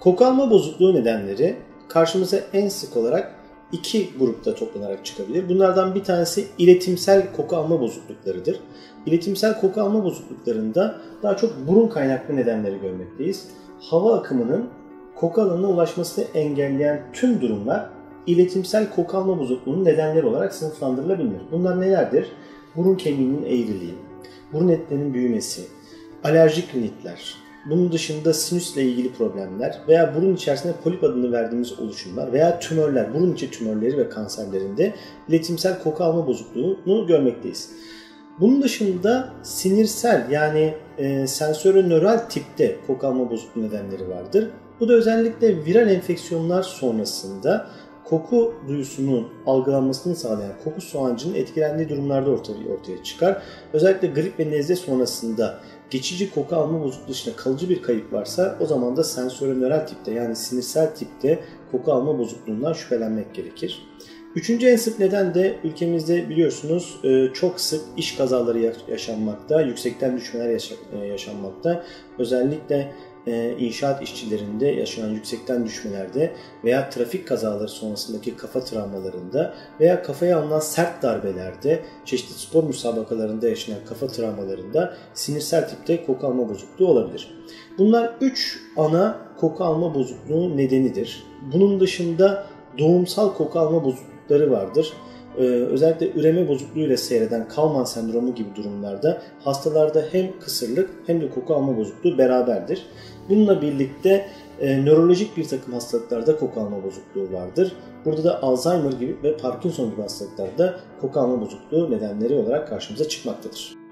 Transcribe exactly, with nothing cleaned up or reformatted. Koku alma bozukluğu nedenleri karşımıza en sık olarak iki grupta toplanarak çıkabilir. Bunlardan bir tanesi iletimsel koku alma bozukluklarıdır. İletimsel koku alma bozukluklarında daha çok burun kaynaklı nedenleri görmekteyiz. Hava akımının koku alanına ulaşmasını engelleyen tüm durumlar iletimsel koku alma bozukluğunun nedenleri olarak sınıflandırılabilir. Bunlar nelerdir? Burun kemiğinin eğriliği, burun etlerinin büyümesi, alerjik rinitler, bunun dışında sinüsle ilgili problemler veya burun içerisinde polip adını verdiğimiz oluşumlar veya tümörler, burun içi tümörleri ve kanserlerinde iletimsel koku alma bozukluğunu görmekteyiz. Bunun dışında sinirsel yani e, sensörönöral tipte koku alma bozukluğu nedenleri vardır. Bu da özellikle viral enfeksiyonlar sonrasında koku duyusunun algılanmasını sağlayan koku soğancının etkilendiği durumlarda ortaya, ortaya çıkar. Özellikle grip ve nezle sonrasında geçici koku alma bozukluğu dışında kalıcı bir kayıp varsa o zaman da sensörönöral tipte yani sinirsel tipte koku alma bozukluğundan şüphelenmek gerekir. Üçüncü en sık neden de ülkemizde biliyorsunuz çok sık iş kazaları yaşanmakta, yüksekten düşmeler yaşanmakta. Özellikle inşaat işçilerinde yaşanan yüksekten düşmelerde veya trafik kazaları sonrasındaki kafa travmalarında veya kafaya alınan sert darbelerde, çeşitli spor müsabakalarında yaşanan kafa travmalarında sinirsel tipte koku alma bozukluğu olabilir. Bunlar üç ana koku alma bozukluğu nedenidir. Bunun dışında doğumsal koku alma bozuklukları vardır. Ee, özellikle üreme bozukluğuyla seyreden Kalman sendromu gibi durumlarda hastalarda hem kısırlık hem de koku alma bozukluğu beraberdir. Bununla birlikte e, nörolojik bir takım hastalıklarda koku alma bozukluğu vardır. Burada da Alzheimer gibi ve Parkinson gibi hastalıklarda koku alma bozukluğu nedenleri olarak karşımıza çıkmaktadır.